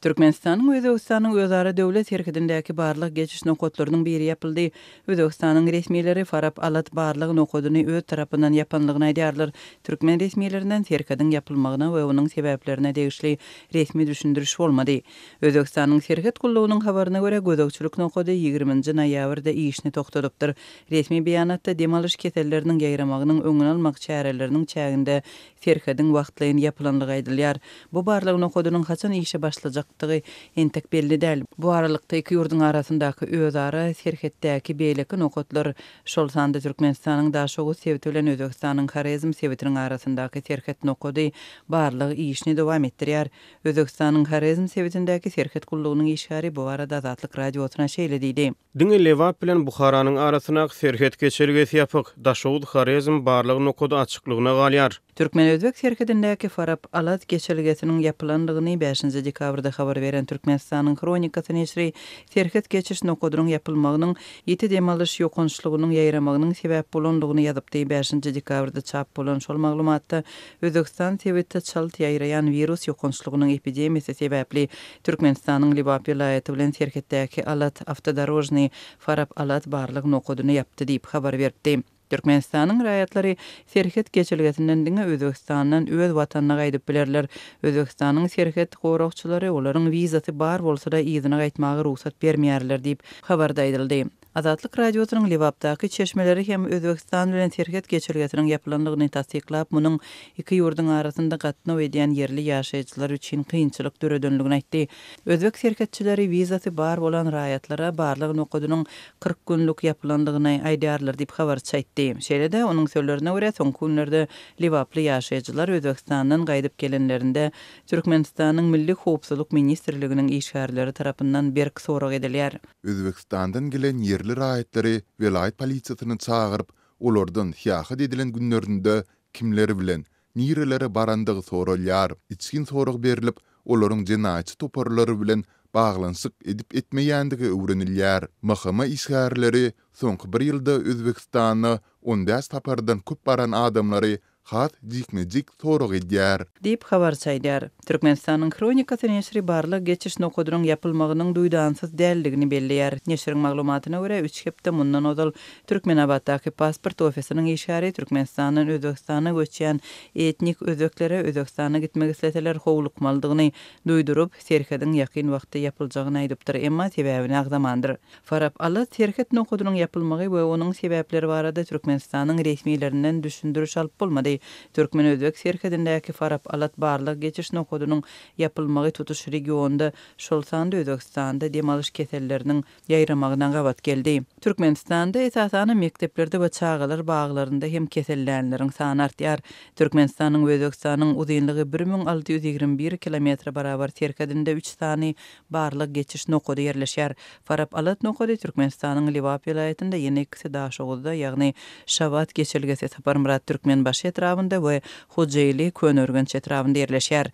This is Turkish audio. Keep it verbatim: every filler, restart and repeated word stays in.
Türkmenistan'ın Özbegistan'ın özara dövlet herkidindeki barlıq geçiş nokotlarının biri yapıldı. Özbegistan'ın resmileri Farap-Alat barlıq nokudunu öz tarafından yapanlığına ediyorlar. Türkmen resmilerinden herkidin yapılmağına ve onun sebeplerine değişli resmi düşündürüş olmadı. Özbegistan'ın herkid kulluğunun habarına göre gözökçülük nokudu ýigrimijinji noýabrda işini toktadypdyr. Resmi beýanatda demalyş kesellerinin gaýramağynyň öňüni almak çäreleriniň çäginde serhediň wagtlaýyn ýapylanlygy aýdylýar. Bu barlyk nokudunyň haçan işe başlajakdygy entek belli däl. Bu aralykda iki ýurdun arasyndaky özara serhetdäki beýleki nokutlar şol sanda Türkmenistanyň daşogy sebeti bilen Özbegistanyň Horezm sebetiniň arasyndaky serhet nokudy barlyk işini dowam etdirýär. Özbegistanyň Horezm sebetindäki serhet kullugynyň işgäri bu arada Azatlyk Radio otuna şeýle diýdi. Düňe Lebap bilen Buharanyň arasyna serhet geçirgesi ýapyk. Daşogy Horezm barlyk nokudy açyklygyna galýar. Türkmen-Özbek serhedindäki Farap-Alat geçilgesiniň ýapylandygyny beşinji dekabrda habar beren Türkmenistanyň kronikasy neşri serhet geçiş nokudunyň ýapylmagynyň ýeti demalyş ýokunçlugynyň ýaýramagynyň sebäp bolandygyny ýazypdy. beşinji dekabrda çap bolan şol maglumatda Özbekistan sebäpli çalt ýaýraýan virus ýokunçlugynyň epidemiýasy sebäpli Türkmenistanyň Lebap vilayeti bilen serhetdäki Alat avtodorojny Farap-Alat barlyk nokuduny ýapdy diýip habar berdi. Türkmenistanyň raýatlary serhet geçilgesinden diňe Özbegistandan öz watanyna gaýdyp bilerler. Özbegistanyň serhet gorakçylary olaryň vizasy bar bolsa da ýyzyna gaýtmagy ruhsat bermeýärler diýip habarda aýdyldy. Azatlyk radiosynyň Lebapdaky çeşmeleri hem Özbekistan bilen serhet geçilgesiniň ýapylanlygyny tasdiklap, munyň iki ýurdun arasynda gatnaw edýän yerli ýaşaýjylar üçin kynçylyk döredönligini aýtdy. Özbek serhetçileri vizasy bar bolan raýatlara barlyk nokudunyň kırk günlük ýapylanlygyny aýdýarlar diýip habar çaýtdy. Şeýle-de onuň sözlerine görä, soňky günlerde Lebaply ýaşaýjylar Özbekistandan gaýdyp gelenlerinde Türkmenistanyň Milli Howpsuzlyk Ministrliginiň işgärleri tarapyndan berk sorag edilýär. Özbekistandan gelen yer Yerli raýatları velayet polisiýasyny çağıryp, olardan hiýahat edilen günlerinde kimleri bilen, nirelere barandygy soralýar. İçkin sorak berilip, olaryň jenayetçi toparlary bilen baglanşyk edip etmeýändigi öwrenilýär. Mahama işgärleri soňky bir ýylda Özbegistanyň on bäş tapardan köp baran adamlary hat dikmejik sorak edýär diýip habar çaýdýar. Türkmenistanyň kronikasy neşri barlyk geçiş nokudunyň ýapylmagynyň duýdansyz däldigini belleýär. Neşriň maglumatyna görä üç hepde mundan ozal Türkmenabatdaky pasport ofisiniň işgäri Türkmenistandan Özbegistana göçýän etnik özbeklere Özbegistana gitmek isleseler howlukmalydygyny duýdurup, serhediň ýakyn wagtda ýapyljagyny aýdypdyr, emma sebäbini agzamandyr. Farap-Alat serhet nokudunyň ýapylmagy we onuň sebäpleri barada Türkmenistanyň resmiýetlerinden düşündürüş alyp bolmady. Türkmen-Özbek serhedindäki Farap-Alat barlyk geçiş nokudunyň ýapylmagy tutuş regionda şol sanda Özbegistanda demalyş keselleriniň ýaýramagyna gabat geldi. Türkmenistanda esasan mekteplerde we çağalar baglarynda hem kesellänleriň sany artýar. Türkmenistanyň we Özbegistanyň uzunlygy bir ming altı ýüz ýigirme bir kilometre barabar serhedinde üç tany barlyk geçiş nokudy ýerleşýär. Farap-Alat nokudy Türkmenistanyň Lebap vilayetinde ýene ikisi daşyguzda, ýagny Şabat geçilgesi Saparmurat Türkmenbaşy etrafında ve Hojeyli Könergen etrafında yerleşer.